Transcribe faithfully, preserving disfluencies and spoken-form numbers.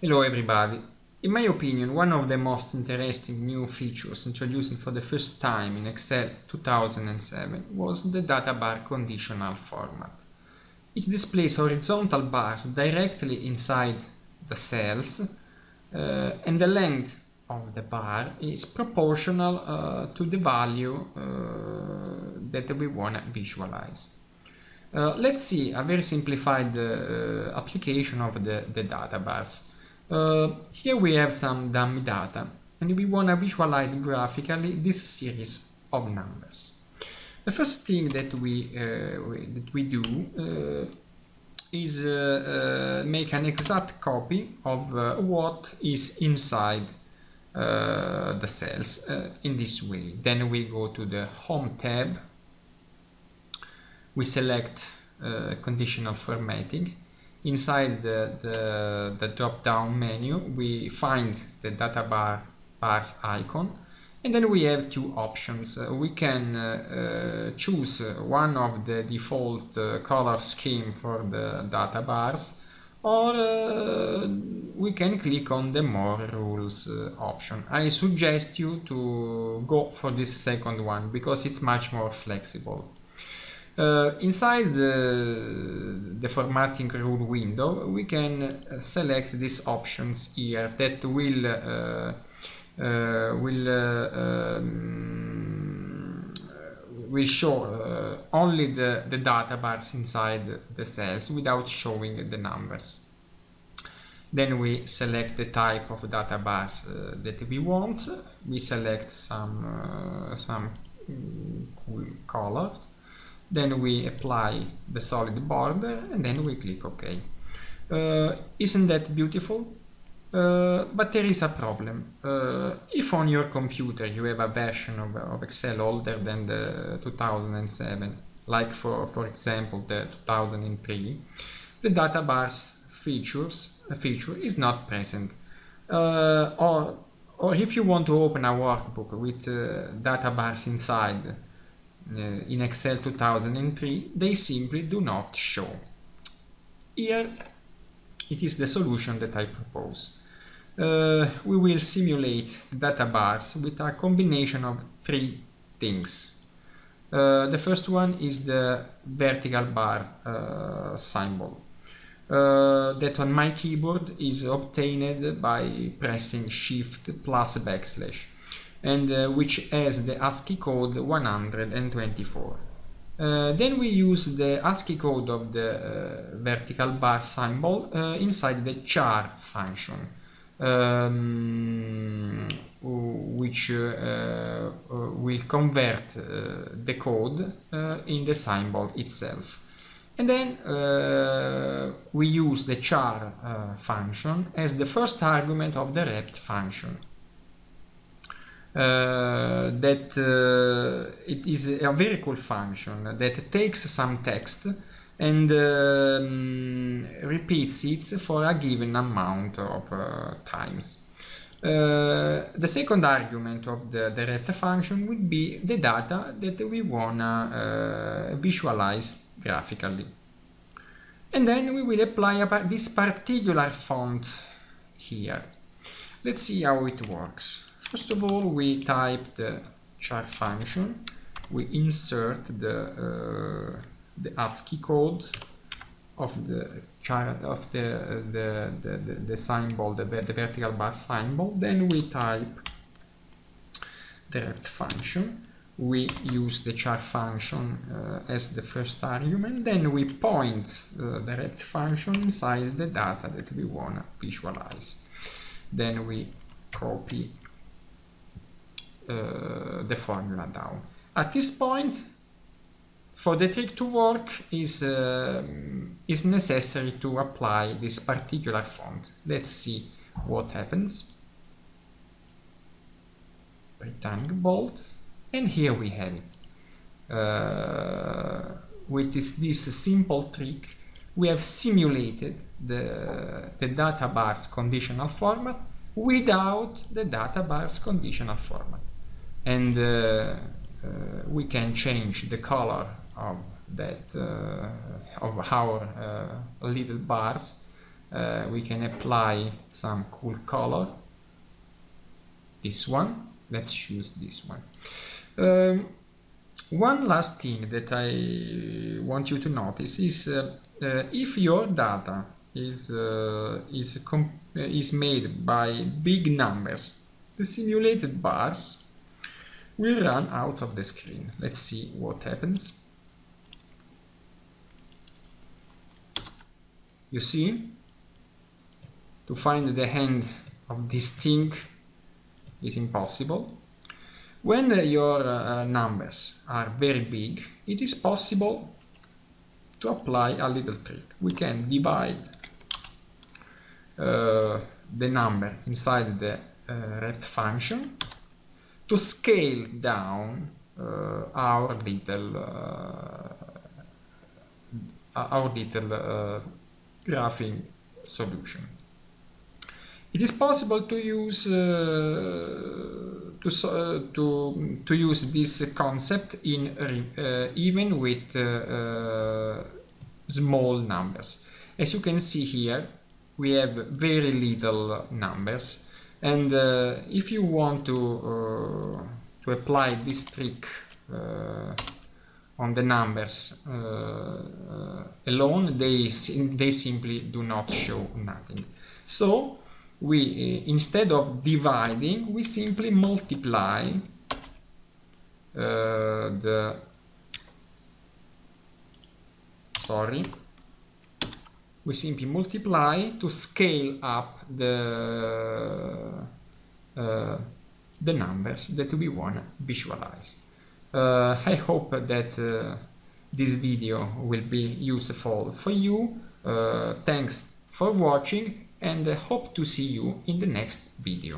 Hello everybody. In my opinion, one of the most interesting new features introduced for the first time in Excel two thousand seven was the data bar conditional format. It displays horizontal bars directly inside the cells uh, and the length of the bar is proportional uh, to the value uh, that we want to visualize. Uh, let's see a very simplified uh, application of the, the data bars. Uh, here we have some dummy data and we want to visualize graphically this series of numbers. The first thing that we, uh, we, that we do uh, is uh, uh, make an exact copy of uh, what is inside uh, the cells uh, in this way. Then we go to the Home tab, we select uh, conditional formatting. Inside the, the, the drop-down menu, we find the data bar bars icon, and then we have two options. Uh, we can uh, uh, choose one of the default uh, color scheme for the data bars, or uh, we can click on the More Rules uh, option. I suggest you to go for this second one because it's much more flexible. Uh, inside the, the formatting rule window, we can uh, select these options here that will uh, uh, will uh, um, will show uh, only the, the data bars inside the cells without showing the numbers. Then we select the type of data bars uh, that we want. We select some uh, some cool color. Then we apply the solid border and then we click OK. Uh, isn't that beautiful? Uh, but there is a problem. Uh, if on your computer you have a version of, of Excel older than the two thousand seven, like for, for example the two thousand three, the data bars features, feature is not present. Uh, or, or if you want to open a workbook with uh, data bars inside, Uh, in Excel two thousand three, they simply do not show. Here it is the solution that I propose. Uh, we will simulate data bars with a combination of three things. Uh, the first one is the vertical bar uh, symbol uh, that on my keyboard is obtained by pressing Shift plus backslash, and uh, which has the ASCII code one hundred twenty-four. Uh, then we use the ASCII code of the uh, vertical bar symbol uh, inside the char function, um, which uh, uh, will convert uh, the code uh, in the symbol itself. And then uh, we use the char uh, function as the first argument of the REPT function. Uh, that uh, it is a very cool function that takes some text and uh, repeats it for a given amount of uh, times. Uh, the second argument of the, the REPT function would be the data that we wanna uh, visualize graphically. And then we will apply a par- this particular font here. Let's see how it works. First of all, we type the char function, we insert the, uh, the ASCII code of the char of the, uh, the, the, the, the symbol, the, the vertical bar symbol, then we type the REPT function, we use the char function uh, as the first argument, then we point uh, the REPT function inside the data that we want to visualize. Then we copy Uh, the formula down. At this point, for the trick to work, is uh, is necessary to apply this particular font. Let's see what happens. Rectangle bolt, and here we have it. Uh, with this, this simple trick, we have simulated the, the data bars conditional format without the data bars conditional format. And uh, uh, we can change the color of that uh, of our uh, little bars uh, we can apply some cool color. This one, let's choose this one. Um, one last thing that I want you to notice is uh, uh, if your data is uh, is comp is made by big numbers, the simulated bars will run out of the screen. Let's see what happens. You see, to find the end of this thing is impossible. When uh, your uh, numbers are very big, it is possible to apply a little trick. We can divide uh, the number inside the uh, REPT function to scale down uh, our little uh, our little uh, graphing solution. It is possible to use uh, To, uh, to, to use this concept in uh, even with uh, uh, small numbers. As you can see here, we have very little numbers, and uh, if you want to uh, to apply this trick uh, on the numbers uh, alone, they they simply do not show nothing. So we uh, instead of dividing, we simply multiply uh, the sorry we simply multiply to scale up the uh, the numbers that we want to visualize. uh, I hope that uh, this video will be useful for you. Uh, thanks for watching, and I hope to see you in the next video.